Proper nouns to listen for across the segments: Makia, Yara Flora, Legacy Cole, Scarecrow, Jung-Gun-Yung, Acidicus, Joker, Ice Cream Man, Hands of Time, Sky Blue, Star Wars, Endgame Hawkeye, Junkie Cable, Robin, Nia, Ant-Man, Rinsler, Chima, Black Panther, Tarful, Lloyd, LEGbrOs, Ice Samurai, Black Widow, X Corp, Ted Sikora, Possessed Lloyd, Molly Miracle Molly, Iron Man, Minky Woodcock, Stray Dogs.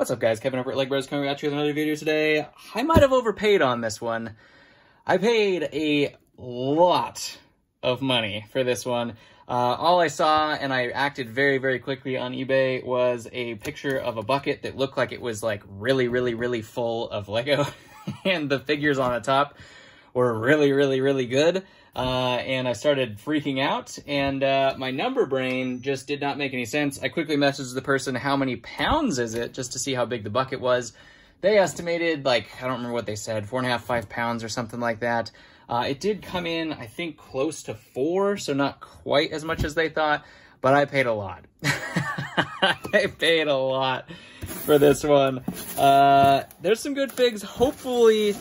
What's up, guys? Kevin over at Lego Bros coming at you with another video today. I might have overpaid on this one. I paid a lot of money for this one. All I saw, and I acted very, very quickly on eBay, was a picture of a bucket that looked like it was like really, really, really full of Lego. And the figures on the top were really, really, really good. And I started freaking out, and my number brain just did not make any sense. I quickly messaged the person, how many pounds is it, just to see how big the bucket was. They estimated, like, I don't remember what they said, 4.5, 5 pounds or something like that. It did come in, I think, close to 4, so not quite as much as they thought, but I paid a lot. I paid a lot for this one. There's some good figs. Hopefully,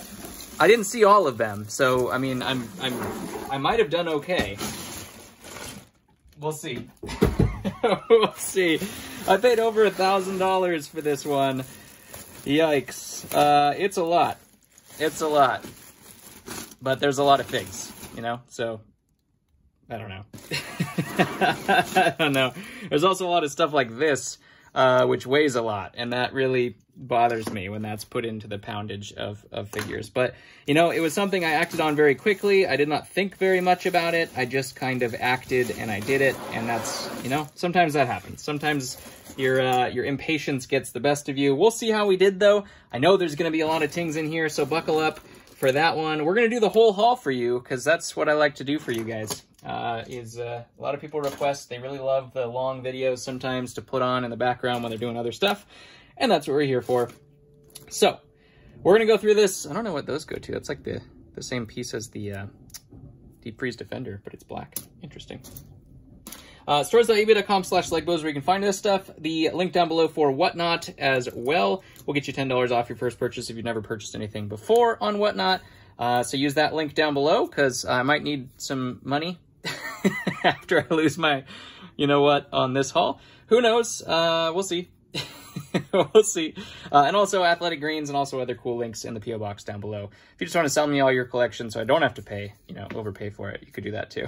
I didn't see all of them, so I mean, I might have done okay. We'll see. We'll see. I paid over $1,000 for this one. Yikes! It's a lot. It's a lot. But there's a lot of figs, you know. So I don't know. I don't know. There's also a lot of stuff like this, which weighs a lot, and that really bothers me when that's put into the poundage of figures. But, you know, it was something I acted on very quickly. I did not think very much about it. I just kind of acted, and I did it, and that's, you know, sometimes that happens. Sometimes your impatience gets the best of you. We'll see how we did, though. I know there's going to be a lot of tings in here, so buckle up for that one. We're going to do the whole haul for you, because that's what I like to do for you guys. A lot of people request, they really love the long videos sometimes to put on in the background when they're doing other stuff, and that's what we're here for. So we're gonna go through this. I don't know what those go to. That's like the same piece as the Deep Freeze Defender, but it's black. Interesting. Stores.ebay.com/legbros, where you can find this stuff. The link down below for WhatNot as well. We'll get you $10 off your first purchase if you've never purchased anything before on WhatNot. So use that link down below, because I might need some money after I lose my, you know what, on this haul. Who knows? We'll see. We'll see. And also Athletic Greens and also other cool links in the P.O. box down below. If you just want to sell me all your collection so I don't have to pay, you know, overpay for it, you could do that too.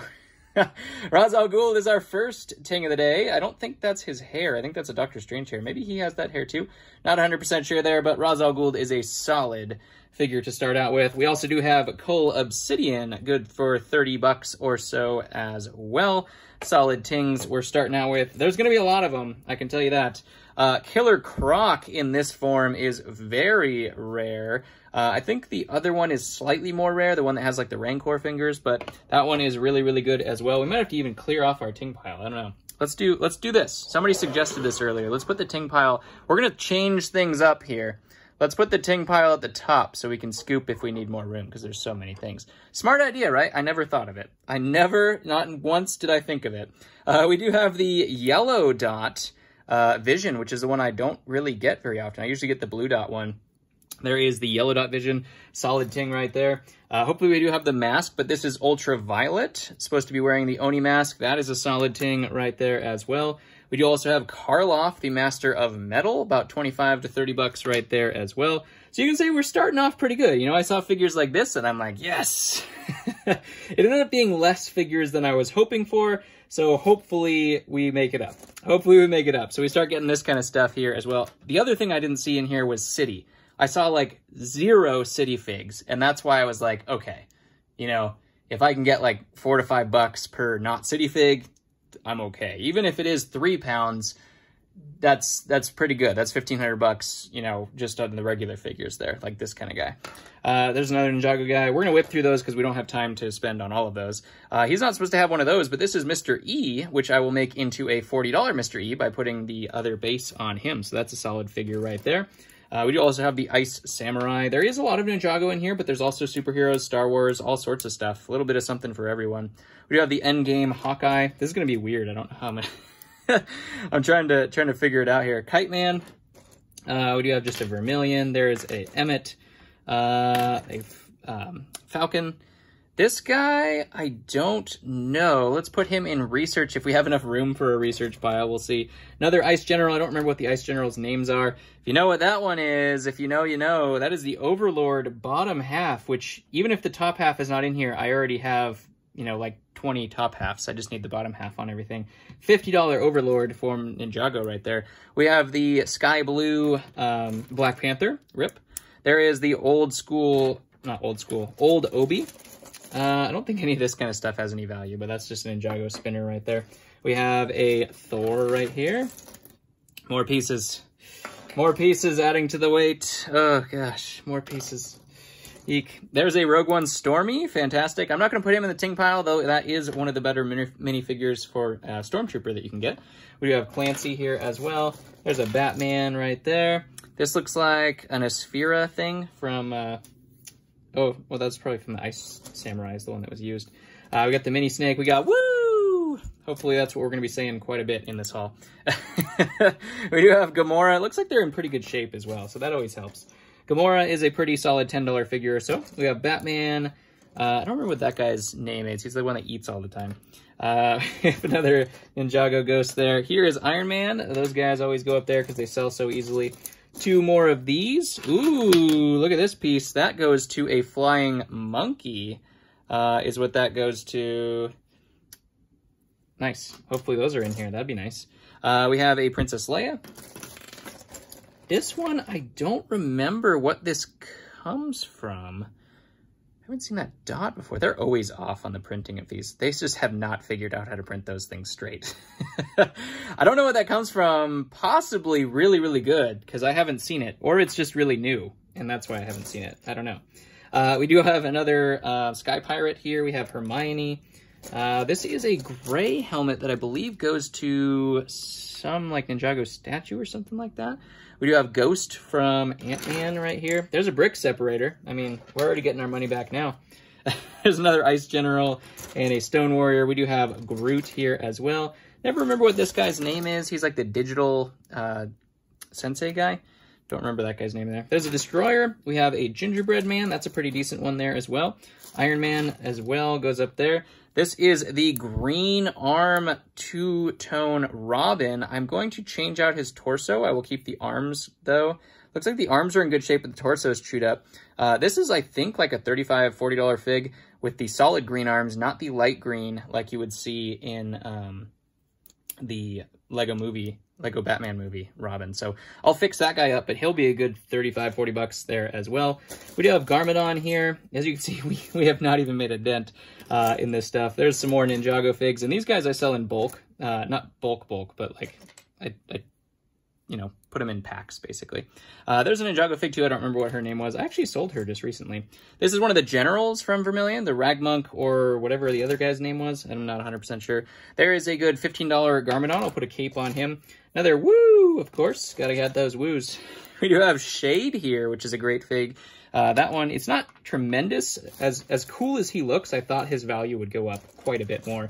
Ra's al Ghul is our first ting of the day. I don't think that's his hair. I think that's a Doctor Strange hair. Maybe he has that hair too. Not 100% sure there, but Ra's al Ghul is a solid figure to start out with. We also do have Coal Obsidian, good for 30 bucks or so as well. Solid tings we're starting out with. There's going to be a lot of them, I can tell you that. Killer Croc in this form is very rare. I think the other one is slightly more rare, the one that has like the Rancor fingers, but that one is really, really good as well. We might have to even clear off our ting pile. I don't know. Let's do this. Somebody suggested this earlier. Let's put the ting pile. We're going to change things up here. Let's put the ting pile at the top so we can scoop if we need more room, because there's so many things. Smart idea, right? I never thought of it. I never, not once did I think of it. We do have the Yellow Dot Vision, which is the one I don't really get very often. I usually get the Blue Dot one. There is the Yellow Dot Vision, solid ting right there. Hopefully we do have the mask, but this is Ultraviolet. It's supposed to be wearing the Oni mask. That is a solid ting right there as well. We do also have Karloff, the Master of Metal, about 25 to 30 bucks right there as well. So you can say we're starting off pretty good. You know, I saw figures like this and I'm like, yes! It ended up being less figures than I was hoping for, so hopefully we make it up. Hopefully we make it up. So we start getting this kind of stuff here as well. The other thing I didn't see in here was City. I saw like 0 City figs, and that's why I was like, okay, you know, if I can get like 4 to 5 bucks per not City fig, I'm okay. Even if it is 3 pounds, that's pretty good. That's 1,500 bucks, you know, just on the regular figures there, like this kind of guy. There's another Ninjago guy. We're going to whip through those because we don't have time to spend on all of those. He's not supposed to have one of those, but this is Mr. E, which I will make into a $40 Mr. E by putting the other base on him. So that's a solid figure right there. We do also have the Ice Samurai. There is a lot of Ninjago in here, but there's also superheroes, Star Wars, all sorts of stuff. A little bit of something for everyone. We do have the Endgame Hawkeye. This is going to be weird. I don't know how I'm gonna... I'm trying to figure it out here. Kite Man. We do have just a Vermilion. There is a Emmet. Falcon. This guy, I don't know. Let's put him in research. If we have enough room for a research pile, we'll see. Another Ice General. I don't remember what the Ice General's names are. If you know what that one is, if you know, you know. That is the Overlord bottom half, which even if the top half is not in here, I already have you know, like 20 top halves. I just need the bottom half on everything. $50 Overlord from Ninjago right there. We have the sky blue Black Panther rip. There is the old school, not old school, old Obi. I don't think any of this kind of stuff has any value, but that's just an Ninjago spinner right there. We have a Thor right here. More pieces. More pieces adding to the weight. Oh, gosh. More pieces. Eek. There's a Rogue One Stormy. Fantastic. I'm not going to put him in the ting pile, though. That is one of the better minifigures for Stormtrooper that you can get. We do have Clancy here as well. There's a Batman right there. This looks like an Asphera thing from... oh, well, that's probably from the Ice Samurai is the one that was used. We got the mini snake. We got... Woo! Hopefully that's what we're going to be saying quite a bit in this haul. We do have Gamora. It looks like they're in pretty good shape as well, so that always helps. Gamora is a pretty solid $10 figure or so. We have Batman. I don't remember what that guy's name is. He's the one that eats all the time. We have another Ninjago Ghost there. Here is Iron Man. Those guys always go up there because they sell so easily. Two more of these. Ooh, look at this piece. That goes to a flying monkey, is what that goes to. Nice. Hopefully those are in here. That'd be nice. We have a Princess Leia. This one, I don't remember what this comes from. I haven't seen that dot before. They're always off on the printing of these. They just have not figured out how to print those things straight. I don't know what that comes from. Possibly really, really good, because I haven't seen it. Or it's just really new, and that's why I haven't seen it. I don't know. We do have another Sky Pirate here. We have Hermione. This is a gray helmet that I believe goes to some, like, Ninjago statue or something like that. We do have Ghost from Ant-Man right here. There's a brick separator. I mean, we're already getting our money back now. There's another Ice General and a Stone Warrior. We do have Groot here as well. Never remember what this guy's name is. He's like the digital sensei guy. Don't remember that guy's name there. There's a Destroyer. We have a Gingerbread Man. That's a pretty decent one there as well. Iron Man as well goes up there. This is the green arm two-tone Robin. I'm going to change out his torso. I will keep the arms, though. Looks like the arms are in good shape, but the torso is chewed up. This is, I think, like a $35, $40 fig with the solid green arms, not the light green like you would see in the Lego Batman movie, Robin. So I'll fix that guy up, but he'll be a good $35, $40 there as well. We do have Garmadon here. As you can see, we have not even made a dent in this stuff. There's some more Ninjago figs, and these guys I sell in bulk. Not bulk, but like, I you know, put them in packs, basically. There's a Ninjago fig, too. I don't remember what her name was. I actually sold her just recently. This is one of the generals from Vermilion, the Ragmonk, or whatever the other guy's name was. I'm not 100% sure. There is a good $15 Garmadon. I'll put a cape on him. Another woo, of course. Gotta get those woos. We do have Shade here, which is a great fig. That one, it's not tremendous. As cool as he looks, I thought his value would go up quite a bit more.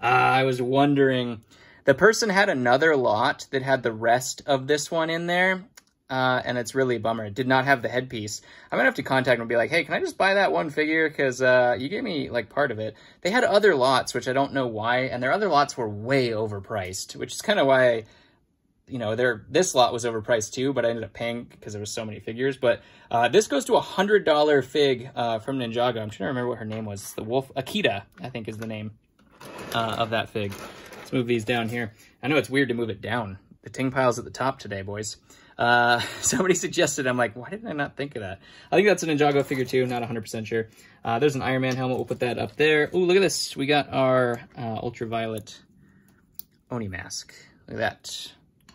I was wondering... The person had another lot that had the rest of this one in there, and it's really a bummer. It did not have the headpiece. I'm going to have to contact them and be like, hey, can I just buy that one figure? Because you gave me, like, part of it. They had other lots, which I don't know why, and their other lots were way overpriced, which is kind of why, you know, this lot was overpriced too, but I ended up paying because there was so many figures. But this goes to a $100 fig from Ninjago. I'm trying to remember what her name was. It's the wolf. Akita, I think, is the name of that fig. Move these down here. I know it's weird to move it down. The ting pile's at the top today, boys. Somebody suggested, I'm like, why didn't I not think of that? I think that's an Ninjago figure too, not 100% sure. There's an Iron Man helmet. We'll put that up there. Ooh, look at this. We got our Ultraviolet Oni mask. Look at that.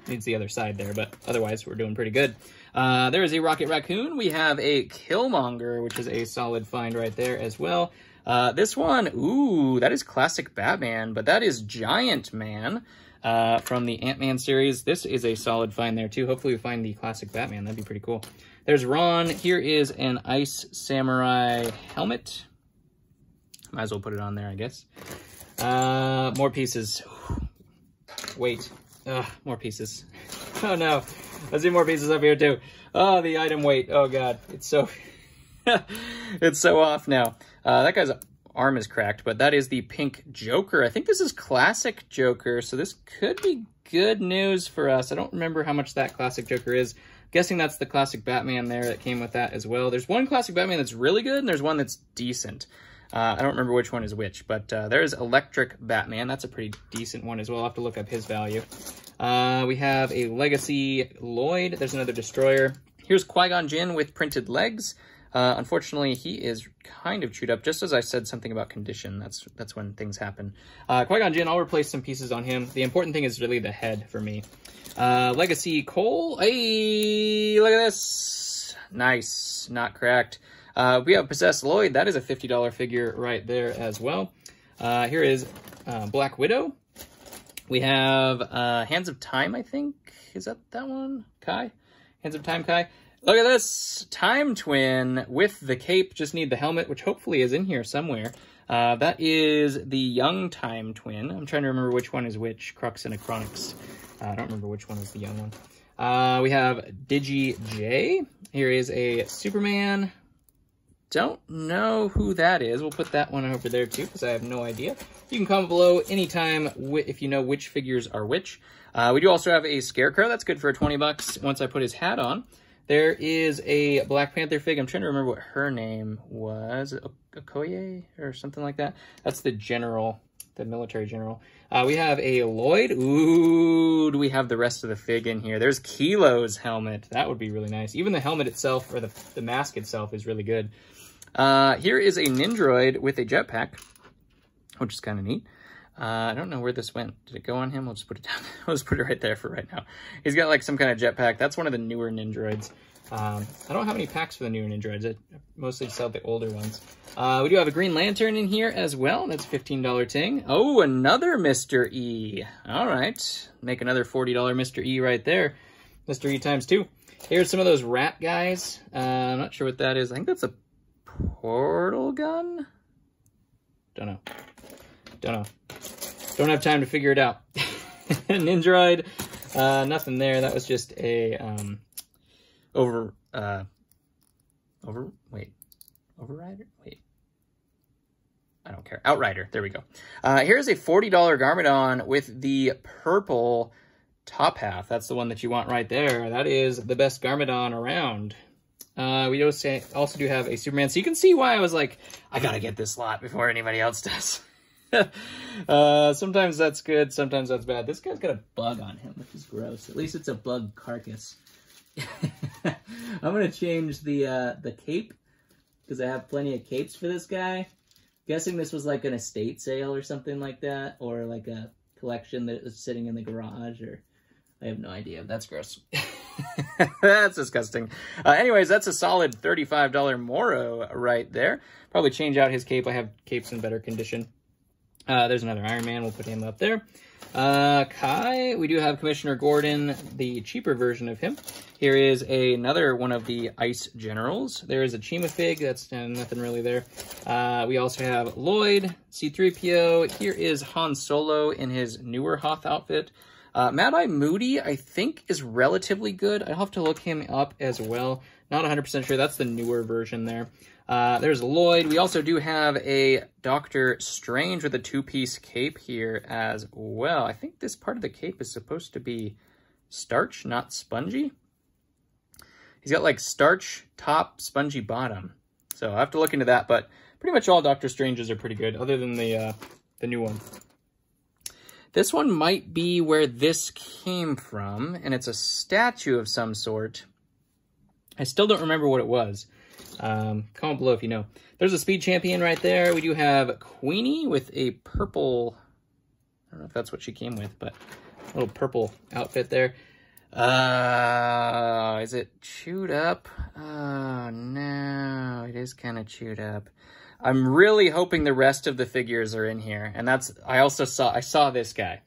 Needs the other side there, but otherwise we're doing pretty good. There is a Rocket Raccoon. We have a Killmonger, which is a solid find right there as well. This one, ooh, that is classic Batman, but that is Giant Man from the Ant-Man series. This is a solid find there, too. Hopefully we find the classic Batman. That'd be pretty cool. There's Ron. Here is an Ice Samurai helmet. Might as well put it on there, I guess. More pieces. Wait. More pieces. Oh, no. Let's see more pieces up here, too. Oh, the item weight. Oh, God. It's so... it's so off now. That guy's arm is cracked, but that is the pink Joker. I think this is classic Joker, so this could be good news for us. I don't remember how much that classic Joker is. I'm guessing that's the classic Batman there that came with that as well. There's one classic Batman that's really good, and there's one that's decent. I don't remember which one is which, but there's Electric Batman. That's a pretty decent one as well. I'll have to look up his value. We have a Legacy Lloyd. There's another Destroyer. Here's Qui-Gon Jinn with printed legs. Unfortunately, he is kind of chewed up, just as I said something about condition. That's when things happen. Qui-Gon Jinn, I'll replace some pieces on him. The important thing is really the head for me. Legacy Cole. Hey, look at this. Nice. Not cracked. We have Possessed Lloyd. That is a $50 figure right there as well. Here is Black Widow. We have Hands of Time, I think. Is that one? Kai? Hands of Time, Kai. Look at this! Time Twin with the cape. Just need the helmet, which hopefully is in here somewhere. That is the young Time Twin. I'm trying to remember which one is which. Crux and Acronix. I don't remember which one is the young one. We have Digi J. Here is a Superman. Don't know who that is. We'll put that one over there too, because I have no idea. You can comment below anytime if you know which figures are which. We do also have a Scarecrow. That's good for 20 bucks once I put his hat on. There is a Black Panther fig. I'm trying to remember what her name was. Okoye or something like that. That's the general, the military general. We have a Lloyd. Ooh, do we have the rest of the fig in here? There's Kilo's helmet. That would be really nice. Even the helmet itself, or the mask itself, is really good. Here is a Nindroid with a jetpack, which is kind of neat. I don't know where this went. Did it go on him? We'll just put it down. We'll just put it right there for right now. He's got like some kind of jetpack. That's one of the newer Nindroids. I don't have any packs for the newer Nindroids. I mostly sell the older ones. We do have a Green Lantern in here as well. That's a $15 ting. Oh, another Mr. E. All right. Make another $40 Mr. E right there. Mr. E times two. Here's some of those rat guys. I'm not sure what that is. I think that's a portal gun? Don't know. Don't know. Don't have time to figure it out. Ninjaroid, nothing there. That was just a outrider. There we go. Here's a $40 Garmadon with the purple top half. That's the one that you want right there. That is the best Garmadon around. We also do have a Superman. So you can see why I was like, I gotta get this lot before anybody else does. Sometimes that's good, sometimes that's bad. This guy's got a bug on him, which is gross. At least it's a bug carcass. I'm gonna change the cape, because I have plenty of capes for this guy. I'm guessing this was like an estate sale or something like that, or like a collection that was sitting in the garage, or I have no idea. That's gross. That's disgusting. Anyways, that's a solid $35 Moro right there. Probably change out his cape. I have capes in better condition. There's another Iron Man. We'll put him up there. Kai, we do have Commissioner Gordon, the cheaper version of him. Here is another one of the Ice Generals. There is a Chima Fig. That's nothing really there. We also have Lloyd, C-3PO. Here is Han Solo in his newer Hoth outfit. Mad Eye Moody, I think, is relatively good. I'll have to look him up as well. Not 100% sure. That's the newer version there. There's Lloyd. We also do have a Doctor Strange with a two-piece cape here as well. I think this part of the cape is supposed to be starch, not spongy. He's got like starch top, spongy bottom. So I'll have to look into that, but pretty much all Doctor Stranges are pretty good, other than the new one. This one might be where this came from, and it's a statue of some sort. I still don't remember what it was. Comment below if you know. There's a Speed Champion right there. We do have Queenie with a purple, I don't know if that's what she came with, but a little purple outfit there. Is it chewed up? Oh no, it is kind of chewed up. I'm really hoping the rest of the figures are in here. And that's, I saw this guy.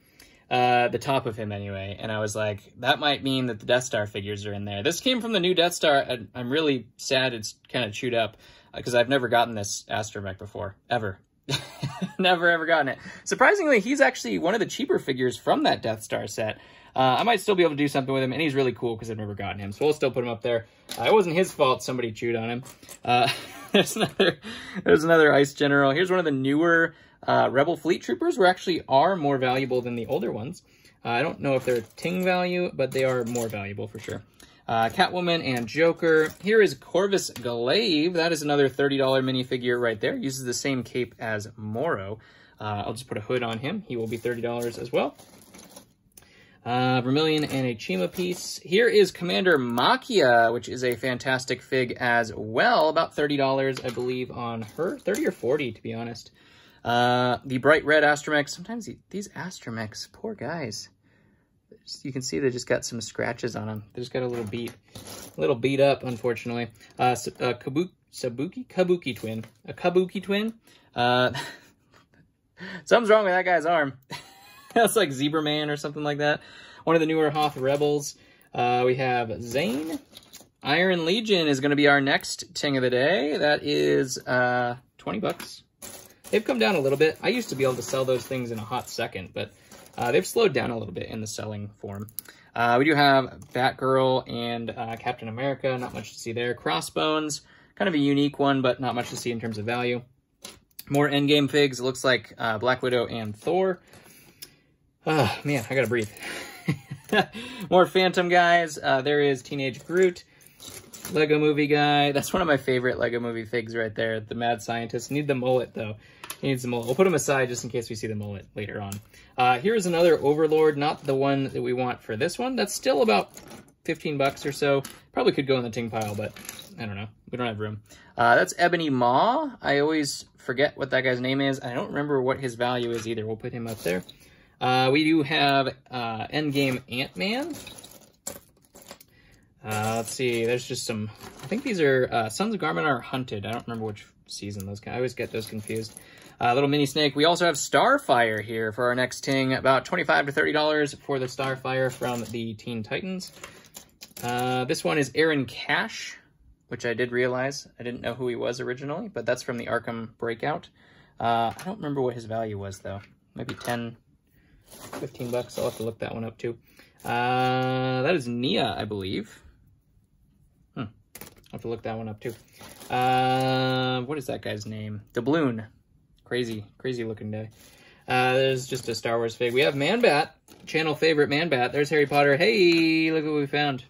The top of him anyway, and I was like, that might mean that the Death Star figures are in there. This came from the new Death Star, and I'm really sad it's kind of chewed up, because I've never gotten this astromech before, ever. Never, ever gotten it. Surprisingly, he's actually one of the cheaper figures from that Death Star set. I might still be able to do something with him, and he's really cool because I've never gotten him, so we'll still put him up there. It wasn't his fault somebody chewed on him. There's another Ice General. Here's one of the newer Rebel Fleet Troopers, were actually more valuable than the older ones. I don't know if they're ting value, but they are more valuable for sure. Catwoman and Joker. Here is Corvus Glaive. That is another $30 minifigure right there. Uses the same cape as Morrow. I'll just put a hood on him. He will be $30 as well. Vermilion and a Chima piece. Here is Commander Makia, which is a fantastic fig as well. About $30, I believe, on her. 30 or 40, to be honest. The bright red Astromech. Sometimes these Astromechs, poor guys. You can see they just got some scratches on them. They just got a little beat up, unfortunately. A Kabuki twin. Something's wrong with that guy's arm. That's like Zebra Man or something like that. One of the newer Hoth Rebels. We have Zayn. Iron Legion is going to be our next ting of the day. That is 20 bucks. They've come down a little bit. I used to be able to sell those things in a hot second, but they've slowed down a little bit in the selling form. We do have Batgirl and Captain America. Not much to see there. Crossbones, kind of a unique one, but not much to see in terms of value. More Endgame figs. It looks like Black Widow and Thor. Oh, man, I gotta breathe. More Phantom guys. There is Teenage Groot. Lego Movie guy. That's one of my favorite Lego Movie figs right there. The Mad Scientist. Need the mullet, though. He needs the mullet. We'll put him aside just in case we see the mullet later on. Here's another Overlord. Not the one that we want for this one. That's still about 15 bucks or so. Probably could go in the ting pile, but I don't know. We don't have room. That's Ebony Maw. I always forget what that guy's name is. I don't remember what his value is either. We'll put him up there. We do have Endgame Ant-Man. Let's see, there's just some, I think these are Sons of Garmadon are Hunted. I don't remember which season those, I always get those confused. Little Mini Snake. We also have Starfire here for our next ting. About $25 to $30 for the Starfire from the Teen Titans. This one is Aaron Cash, which I did realize. I didn't know who he was originally, but that's from the Arkham Breakout. I don't remember what his value was, though. Maybe 10... 15 bucks. I'll have to look that one up too. That is Nia, I believe. I'll have to look that one up too. What is that guy's name? Doubloon. Crazy looking guy. There's just a Star Wars fig. We have Man-Bat, channel favorite Man-Bat. There's Harry Potter. Hey, look what we found.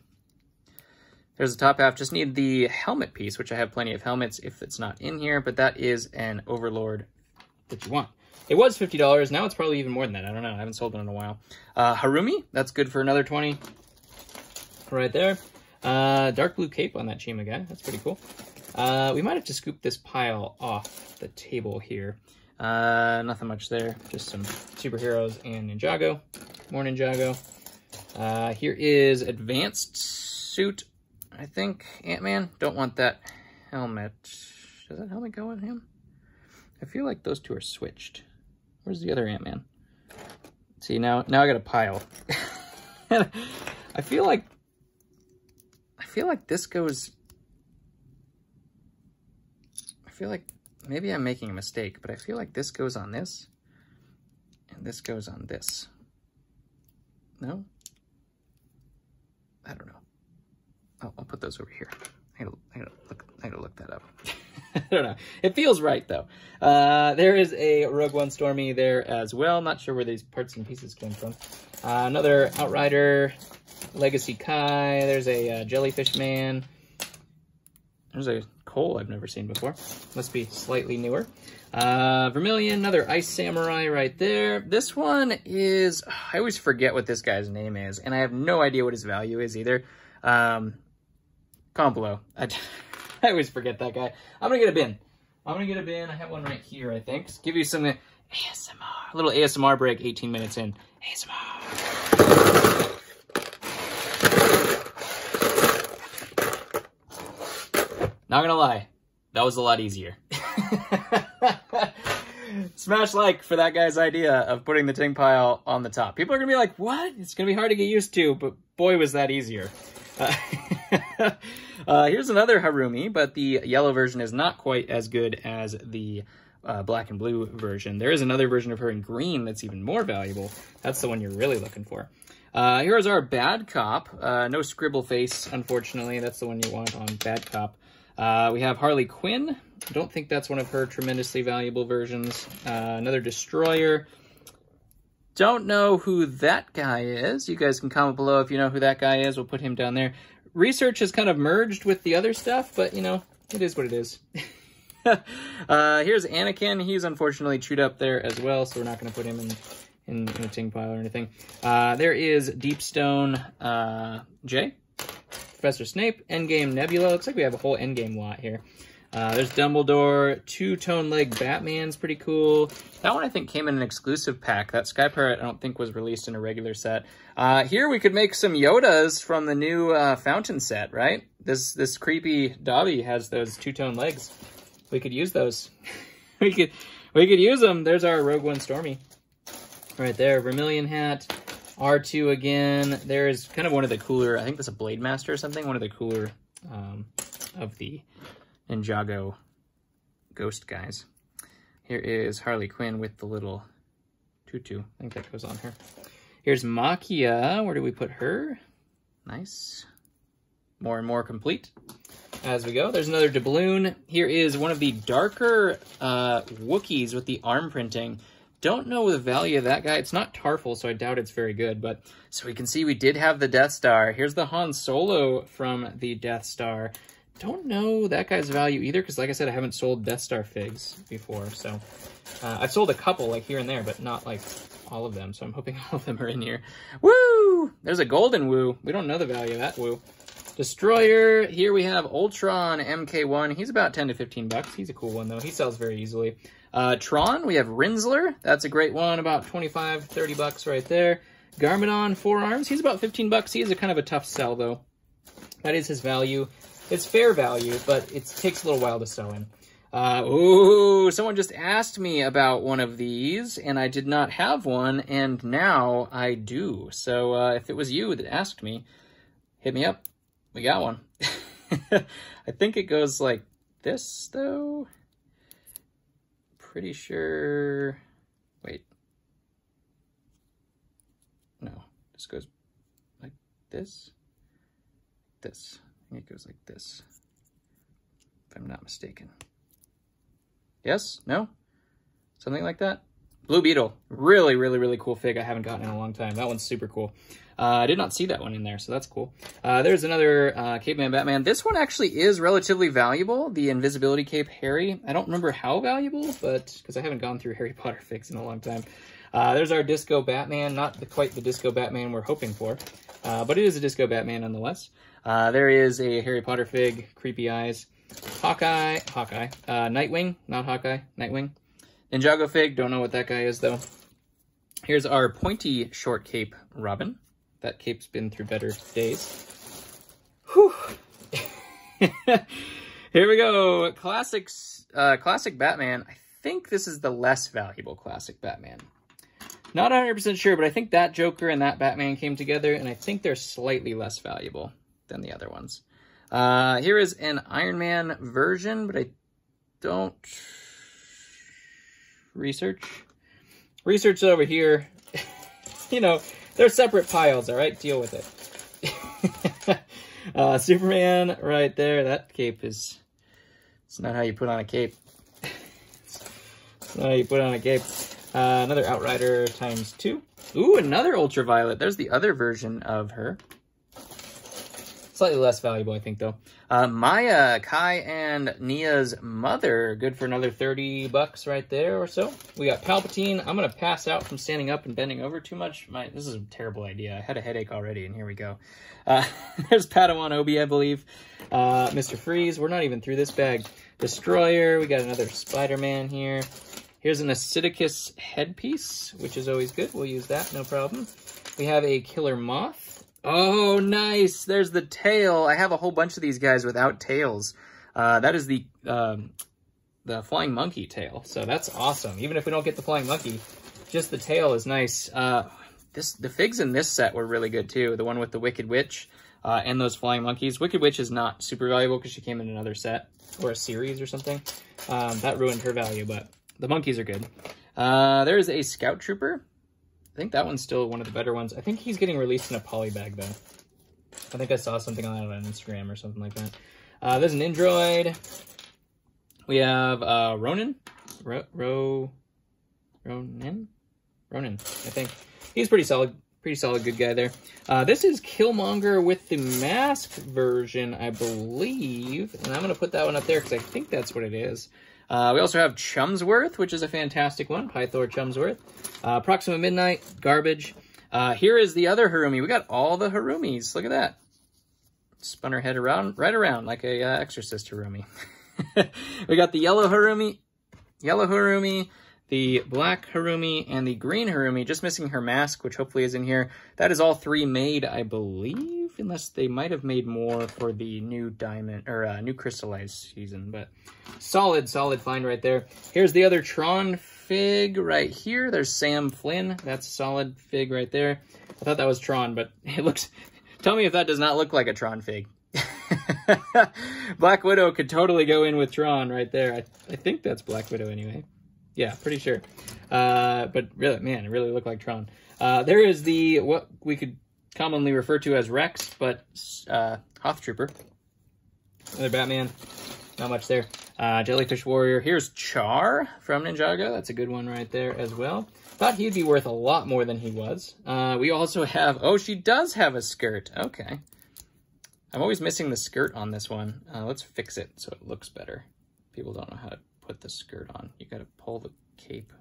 There's the top half. Just need the helmet piece, which I have plenty of helmets if it's not in here, but that is an Overlord that you want. It was $50. Now it's probably even more than that. I don't know. I haven't sold one in a while. Harumi. That's good for another 20 right there. Dark blue cape on that Chima guy. That's pretty cool. We might have to scoop this pile off the table here. Nothing much there. Just some superheroes and Ninjago. More Ninjago. Here is advanced suit, I think. Ant-Man. Don't want that helmet. Does that helmet go on him? I feel like those two are switched. Where's the other Ant-Man? See, now I got a pile. I feel like this goes... I feel like... Maybe I'm making a mistake, but I feel like this goes on this. And this goes on this. No? I don't know. Oh, I'll put those over here. I gotta look that up. I don't know. It feels right, though. There is a Rogue One Stormy there as well. Not sure where these parts and pieces came from. Another Outrider, Legacy Kai. There's a Jellyfish Man. There's a Cole I've never seen before. Must be slightly newer. Vermilion, another Ice Samurai right there. This one is... I always forget what this guy's name is, and I have no idea what his value is either. Comment below. I always forget that guy. I'm gonna get a bin. I have one right here, I think. Just give you some ASMR. A little ASMR break, 18 minutes in. ASMR. Not gonna lie, that was a lot easier. Smash like for that guy's idea of putting the ting pile on the top. People are gonna be like, what? It's gonna be hard to get used to, but boy, was that easier. Here's another Harumi, but the yellow version is not quite as good as the black and blue version. There is another version of her in green that's even more valuable. That's the one you're really looking for. Here is our Bad Cop. No scribble face, unfortunately. That's the one you want on Bad Cop. We have Harley Quinn. I don't think that's one of her tremendously valuable versions. Another Destroyer. don't know who that guy is, you guys can comment below if you know who that guy is. We'll put him down there. Research has kind of merged with the other stuff, but, you know, it is what it is. Here's Anakin. He's unfortunately chewed up there as well, so we're not going to put him in a ting pile or anything. There is Deepstone Jay, Professor Snape, Endgame Nebula. Looks like we have a whole Endgame lot here. There's Dumbledore, two-tone leg Batman's pretty cool. That one I think came in an exclusive pack. That Sky Pirate I don't think was released in a regular set. Here we could make some Yodas from the new fountain set, right? This creepy Dobby has those two-tone legs. We could use those. we could use them. There's our Rogue One Stormy, right there. Vermilion hat, R2 again. There's kind of one of the cooler. I think that's a Blade Master or something. One of the cooler of the Ninjago ghost guys. Here is Harley Quinn with the little tutu. I think that goes on her. Here's Makia. Where do we put her? Nice. More and more complete as we go. There's another doubloon. Here is one of the darker Wookiees with the arm printing. Don't know the value of that guy. It's not Tarful, so I doubt it's very good. But so we can see we did have the Death Star. Here's the Han Solo from the Death Star. Don't know that guy's value either, because like I said, I haven't sold Death Star figs before, so I've sold a couple like here and there, but not like all of them, so I'm hoping all of them are in here. Woo! There's a golden Woo. We don't know the value of that Woo. Destroyer, here we have Ultron MK1. He's about 10 to 15 bucks. He's a cool one, though. He sells very easily. Tron, we have Rinsler. That's a great one, about 25, 30 bucks right there. Garmadon, Forearms. He's about 15 bucks. He is a kind of a tough sell, though. That is his value. It's fair value, but it takes a little while to sell in. Ooh, someone just asked me about one of these, and I did not have one, and now I do. So if it was you that asked me, hit me up. We got one. I think it goes like this, though. Pretty sure... Wait. No, this goes like this. This. I think it goes like this, if I'm not mistaken. Yes? No? Something like that? Blue Beetle. Really, really, really cool fig I haven't gotten in a long time. That one's super cool. I did not see that one in there, so that's cool. There's another Caveman Batman. This one actually is relatively valuable, the Invisibility Cape Harry. I don't remember how valuable, but because I haven't gone through Harry Potter figs in a long time. There's our Disco Batman, not quite the Disco Batman we're hoping for, but it is a Disco Batman nonetheless. There is a Harry Potter fig, Creepy Eyes, Nightwing, not Hawkeye, Nightwing. Ninjago fig, don't know what that guy is, though. Here's our pointy short cape Robin. That cape's been through better days. Whew. Here we go. Classic Batman. I think this is the less valuable classic Batman. Not 100% sure, but I think that Joker and that Batman came together, and I think they're slightly less valuable than the other ones. Here is an Iron Man version, but I don't... Research over here. You know... They're separate piles, all right? Deal with it. Superman right there. That cape is... It's not how you put on a cape. It's not how you put on a cape. Another Outrider ×2. Ooh, another Ultraviolet. There's the other version of her. Slightly less valuable, I think, though. Maya, Kai, and Nia's mother. Good for another 30 bucks right there or so. We got Palpatine. I'm going to pass out from standing up and bending over too much. This is a terrible idea. I had a headache already, and here we go. There's Padawan Obi, I believe. Mr. Freeze. We're not even through this bag. Destroyer. We got another Spider-Man here. Here's an Acidicus headpiece, which is always good. We'll use that, no problem. We have a Killer Moth. Oh, nice. There's the tail. I have a whole bunch of these guys without tails. That is the flying monkey tail. So that's awesome. Even if we don't get the flying monkey, just the tail is nice. The figs in this set were really good too. The one with the Wicked Witch and those flying monkeys. Wicked Witch is not super valuable because she came in another set or a series or something. That ruined her value, but the monkeys are good. There is a Scout Trooper. I think that one's still one of the better ones. I think he's getting released in a poly bag, though. I think I saw something on that on Instagram or something like that. There's an Indroid. We have Ronin. Ronin? Ronan, I think. He's pretty solid good guy there. This is Killmonger with the mask version, I believe. And I'm going to put that one up there because I think that's what it is. We also have Chumsworth, which is a fantastic one. Pythor Chumsworth. Proxima Midnight, garbage. Here is the other Harumi. We got all the Harumis. Look at that. Spun her head around, right around, like a Exorcist Harumi. We got the yellow Harumi, the black Harumi, and the green Harumi. Just missing her mask, which hopefully is in here. That is all three made, I believe, unless they might have made more for the new diamond or new crystallized season. But solid, solid find right there. Here's the other Tron fig right here. There's Sam Flynn. That's a solid fig right there. I thought that was Tron, but it looks. Tell me if that does not look like a Tron fig. Black Widow could totally go in with Tron right there. I think that's Black Widow anyway. Yeah, pretty sure. But really, man, it really looked like Tron. There is the, what we could commonly refer to as Rex, but Hoth Trooper. Another Batman. Not much there. Jellyfish Warrior. Here's Char from Ninjago. That's a good one right there as well. Thought he'd be worth a lot more than he was. We also have, oh, she does have a skirt. Okay. I'm always missing the skirt on this one. Let's fix it so it looks better. People don't know how to put the skirt on. You gotta pull the cape, or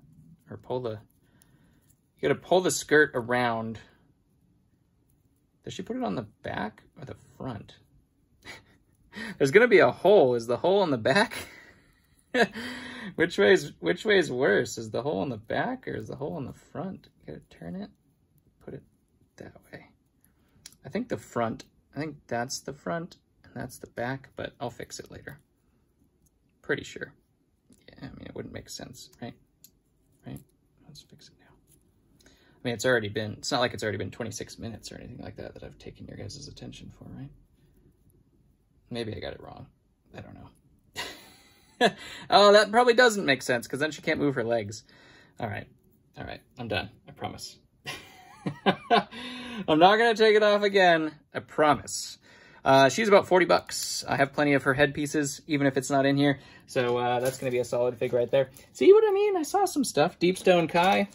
you gotta pull the skirt around. Does she put it on the back or the front? There's gonna be a hole. Is the hole on the back? Which way is worse? Is the hole on the back or is the hole on the front? You gotta turn it, put it that way. I think the front. I think that's the front and that's the back, but I'll fix it later. Pretty sure. Yeah, I mean, it wouldn't make sense, right? Right? Let's fix it now. I mean, it's not like it's already been 26 minutes or anything like that that I've taken your guys' attention for, right? Maybe I got it wrong. I don't know. Oh, that probably doesn't make sense because then she can't move her legs. All right. All right. I'm done. I promise. I'm not going to take it off again. I promise. She's about 40 bucks. I have plenty of her headpieces, even if it's not in here. So that's going to be a solid fig right there. See what I mean? I saw some stuff. Deepstone Kai.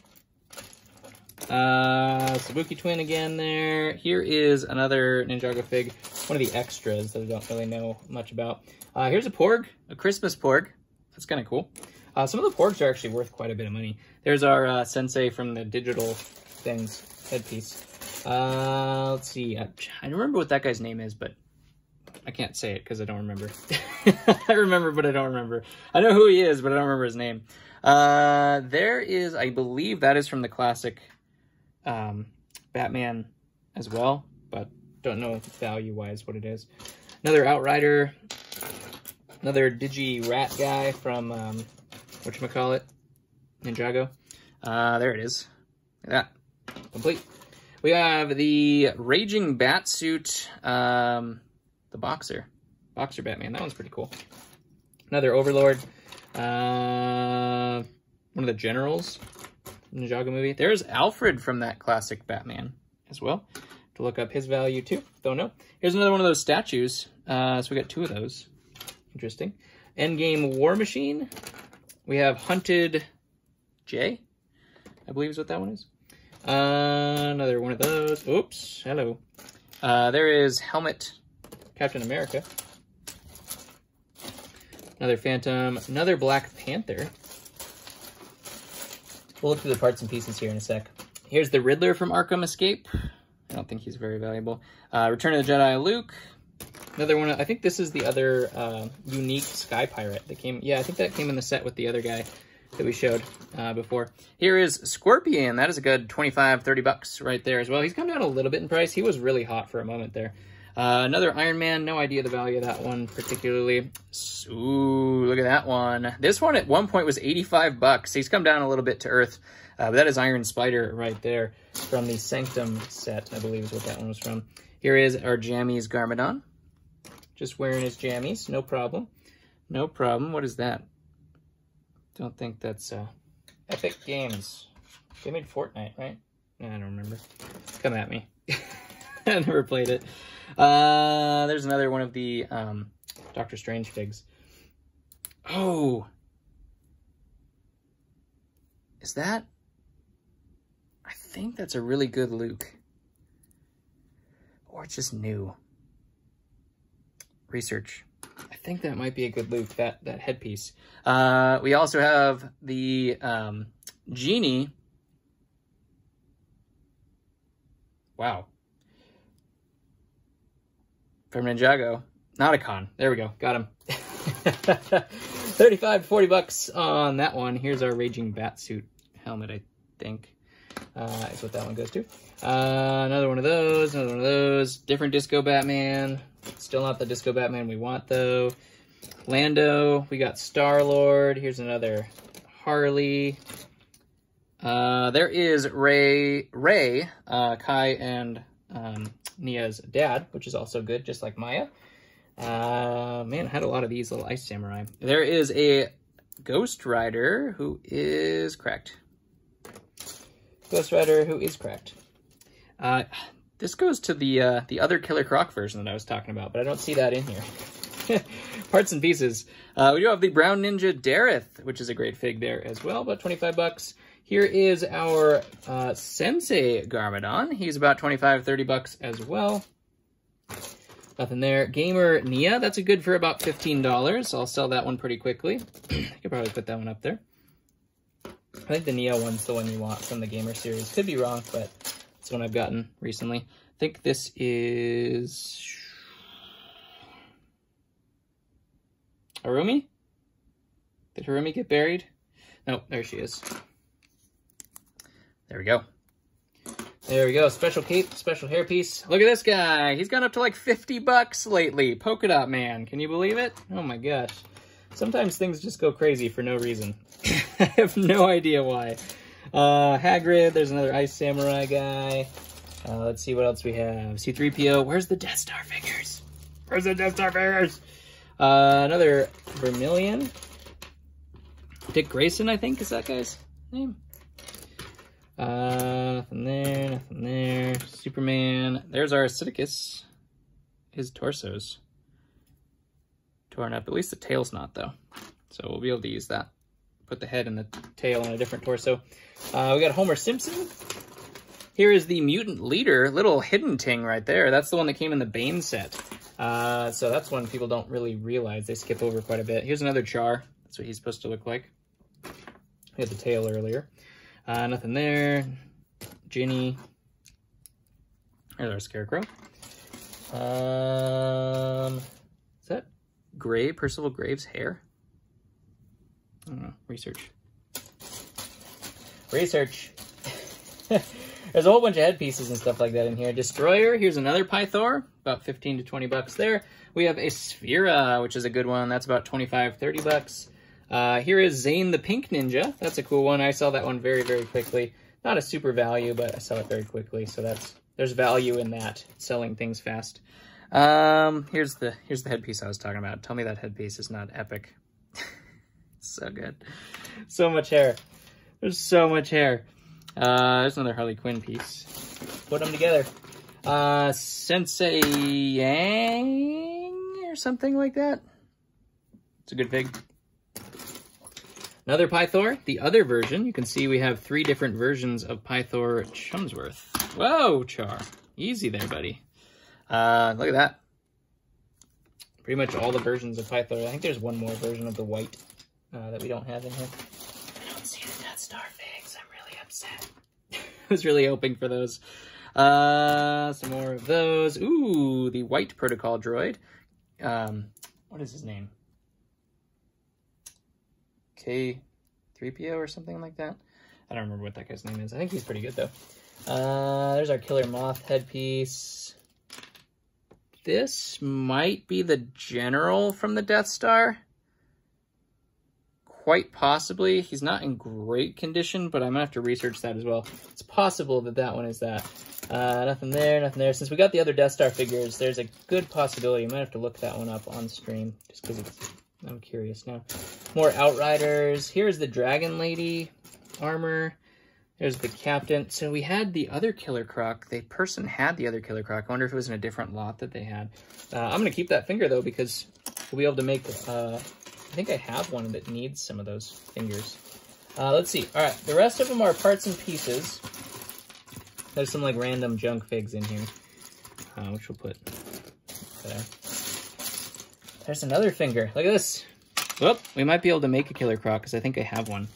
Sabuki Twin again there. Here is another Ninjago fig. One of the extras that I don't really know much about. Here's a Porg. A Christmas Porg. That's kind of cool. Some of the Porgs are actually worth quite a bit of money. There's our sensei from the digital things. Headpiece. Let's see. I remember what that guy's name is, but I can't say it because I don't remember. I remember, but I don't remember. I know who he is, but I don't remember his name. There is, I believe that is from the classic Batman as well, but don't know value-wise what it is. Another Outrider. Another Digi-Rat guy from, whatchamacallit, Ninjago. There it is. Look at that. Complete. We have the Raging Bat Suit, the Boxer Batman. That one's pretty cool. Another Overlord, one of the generals in the Ninjago movie. There's Alfred from that classic Batman as well. To look up his value too, don't know. Here's another one of those statues. So we got two of those. Interesting. Endgame War Machine. We have Hunted Jay, I believe is what that one is. Another one of those. Oops. Hello. There is Helmet Captain America. Another Phantom. Another Black Panther. We'll look through the parts and pieces here in a sec. Here's the Riddler from Arkham Escape. I don't think he's very valuable. Return of the Jedi Luke. Another one. I think this is the other unique Sky Pirate that came. Yeah, I think that came in the set with the other guy that we showed before. Here is Scorpion. That is a good 25, 30 bucks right there as well. He's come down a little bit in price. He was really hot for a moment there. Another Iron Man. No idea the value of that one particularly. Ooh, look at that one. This one at one point was 85 bucks. He's come down a little bit to earth. But that is Iron Spider right there from the Sanctum set, I believe is what that one was from. Here is our Jammies Garmadon. Just wearing his jammies. No problem. No problem. What is that? Don't think that's Epic Games. They made Fortnite, right? I don't remember. Come at me. I never played it. There's another one of the Doctor Strange figs. Oh. Is that? I think that's a really good Luke. Or it's just new. Research. I think that might be a good Luke, that headpiece. We also have the genie. Wow. From Ninjago. Nauticon. There we go. Got him. 35 to 40 bucks on that one. Here's our Raging Bat Suit helmet, I think. Is what that one goes to. Another one of those, another one of those. Different Disco Batman. Still not the Disco Batman we want, though. Lando. We got Star-Lord. Here's another Harley. There is Ray, Kai and Nia's dad, which is also good, just like Maya. Man, I had a lot of these little Ice Samurai. There is a Ghost Rider who is cracked. This goes to the other Killer Croc version that I was talking about, but I don't see that in here. Parts and pieces. We do have the Brown Ninja Dareth, which is a great fig there as well, about 25 bucks. Here is our Sensei Garmadon. He's about 25, 30 bucks as well. Nothing there. Gamer Nia, that's a good for about $15. I'll sell that one pretty quickly. I could probably put that one up there. I think the Nia one's the one you want from the Gamer series. Could be wrong, but it's one I've gotten recently. I think this is... Harumi? Did Harumi get buried? Nope, there she is. There we go. There we go. Special cape, special hairpiece. Look at this guy. He's gone up to like 50 bucks lately. Polka Dot Man. Can you believe it? Oh my gosh. Sometimes things just go crazy for no reason. I have no idea why. Hagrid. There's another Ice Samurai guy. Let's see what else we have. C-3PO. Where's the Death Star figures? Where's the Death Star figures? Another Vermilion. Dick Grayson, I think, is that guy's name. Nothing there, nothing there. Superman. There's our Sidious. His torso's torn up. At least the tail's not, though. So we'll be able to use that. Put the head and the tail on a different torso. We got Homer Simpson. Here is the mutant leader. Little hidden ting right there. That's the one that came in the Bane set. So that's one people don't really realize. They skip over quite a bit. Here's another Char. That's what he's supposed to look like. We had the tail earlier. Nothing there. Ginny. There's our Scarecrow. Is that Gray, Percival Graves' hair? I don't know. Research. Research. There's a whole bunch of headpieces and stuff like that in here. Destroyer. Here's another Pythor. About 15 to 20 bucks there. We have a Sphera, which is a good one. That's about 25, 30 bucks. Here is Zane the Pink Ninja. That's a cool one. I saw that one very, very quickly. Not a super value, but I saw it very quickly. So there's value in that, selling things fast. Here's the headpiece I was talking about. Tell me that headpiece is not epic. So good. So much hair. There's so much hair. There's another Harley Quinn piece. Put them together. Sensei Yang or something like that. It's a good fig. Another Pythor, the other version. You can see we have three different versions of Pythor Chumsworth. Whoa, Char. Easy there, buddy. Look at that. Pretty much all the versions of Pythor. I think there's one more version of the white that we don't have in here. I don't see the Death Star figs. I'm really upset. I was really hoping for those. Some more of those. Ooh, the white protocol droid. What is his name? K3PO or something like that. I don't remember what that guy's name is. I think he's pretty good, though. There's our Killer Moth headpiece. This might be the General from the Death Star. Quite possibly. He's not in great condition, but I'm going to have to research that as well. It's possible that that one is that. Nothing there, nothing there. Since we got the other Death Star figures, there's a good possibility. You might have to look that one up on stream, just because it's... I'm curious now. More Outriders. Here's the Dragon Lady armor. There's the Captain. So we had the other Killer Croc. The person had the other Killer Croc. I wonder if it was in a different lot that they had. I'm going to keep that finger, though, because we'll be able to make... I think I have one that needs some of those fingers. Let's see. All right. The rest of them are parts and pieces. There's some like random junk figs in here, which we'll put there. There's another finger. Look at this. Whoop, we might be able to make a Killer Croc because I think I have one.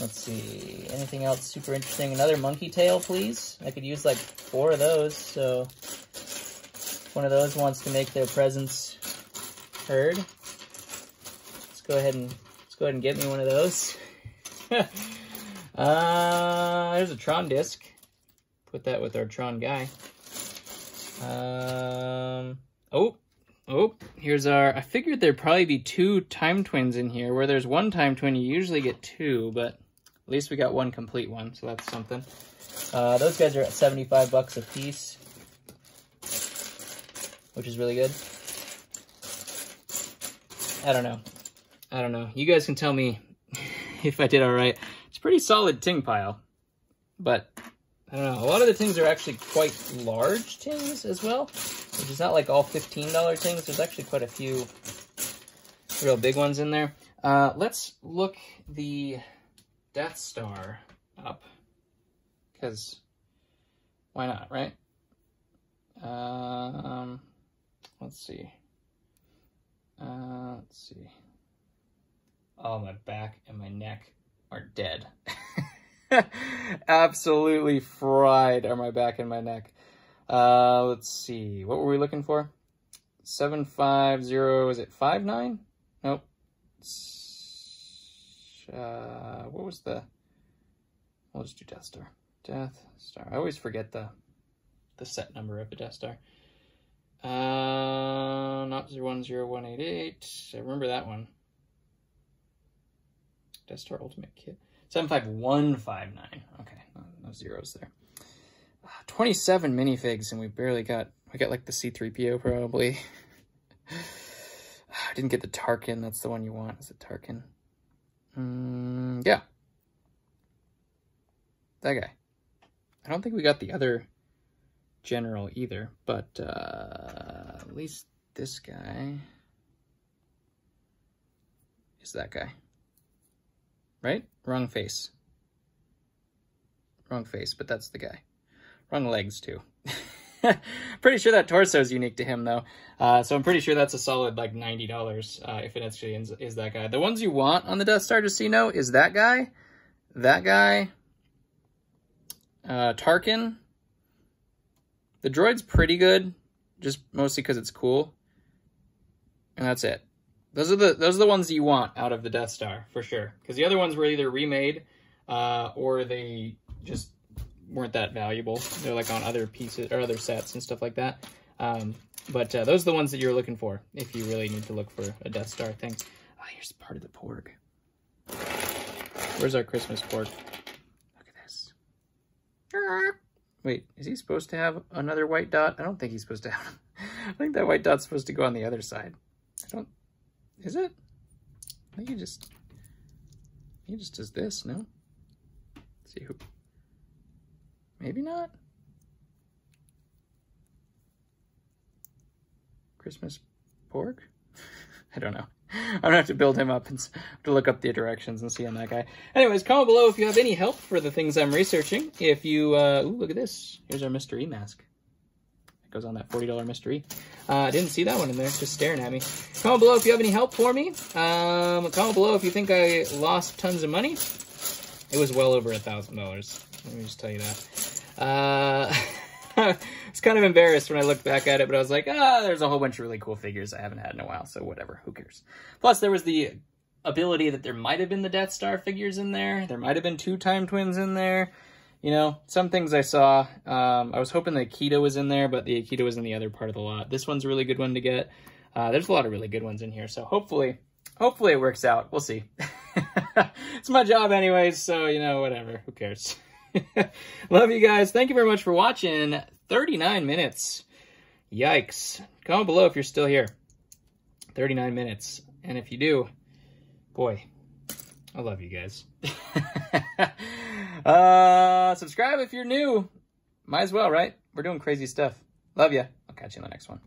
Let's see, anything else super interesting? Another monkey tail, please. I could use like 4 of those, so if one of those wants to make their presence heard, let's go ahead and get me one of those. There's a Tron disc. Put that with our Tron guy. Oh, here's our... I figured there'd probably be 2 Time Twins in here. Where there's 1 Time Twin, you usually get 2, but at least we got 1 complete one, so that's something. Those guys are at 75 bucks a piece, which is really good. I don't know. You guys can tell me if I did all right. It's a pretty solid ting pile, but... I don't know, a lot of the tins are actually quite large tins as well, which is not like all $15 tins. There's actually quite a few real big ones in there. Let's look the Death Star up, because why not, right? Let's see. Oh, my back and my neck are dead. Absolutely fried are my back and my neck. Let's see. What were we looking for? 750, is it 59? Nope. What was the... We'll just do Death Star. Death Star. I always forget the set number of the Death Star. Not 010188. I remember that one. Death Star Ultimate Kit. 75159. Okay, no zeros there. 27 minifigs, and we barely got... We got like the C-3PO probably. I didn't get the Tarkin. That's the one you want. Is it Tarkin? Yeah. That guy. I don't think we got the other general either, but at least this guy is that guy. Right? Wrong face. Wrong face, but that's the guy. Wrong legs, too. Pretty sure that torso is unique to him, though. So I'm pretty sure that's a solid, like, $90 if it actually is that guy. The ones you want on the Death Star, just so you know, is that guy, Tarkin. The droid's pretty good, just mostly because it's cool. And that's it. Those are the ones you want out of the Death Star, for sure. Because the other ones were either remade, or they just weren't that valuable. They're like on other pieces, or other sets and stuff like that. But those are the ones that you're looking for, if you really need to look for a Death Star thing. Oh, here's part of the porg. Where's our Christmas porg? Look at this. Wait, is he supposed to have another white dot? I don't think he's supposed to have... I think that white dot's supposed to go on the other side. Is it? I think he just does this, no? Let's see who... Maybe not? Christmas pork? I don't know. I'm gonna have to build him up and have to look up the directions and see on that guy. Anyways, comment below if you have any help for the things I'm researching. If you... Ooh, look at this. Here's our Mr. E mask. Goes on that $40 Mr. E. I didn't see that one in there. It's just staring at me. Comment below if you have any help for me. Comment below if you think I lost tons of money. It was well over $1,000. Let me just tell you that. I was kind of embarrassed when I looked back at it, but I was like, there's a whole bunch of really cool figures I haven't had in a while, so whatever. Who cares? Plus, there was the ability that there might have been the Death Star figures in there. There might have been 2 Time Twins in there. You know, some things I saw, I was hoping the Akita was in there, but the Akita was in the other part of the lot. This one's a really good one to get. There's a lot of really good ones in here, so hopefully it works out. We'll see. It's my job anyways, so, you know, whatever. Who cares? Love you guys. Thank you very much for watching. 39 minutes. Yikes. Comment below if you're still here. 39 minutes. And if you do, boy, I love you guys. Subscribe if you're new. Might as well, right? We're doing crazy stuff. Love ya. I'll catch you in the next one.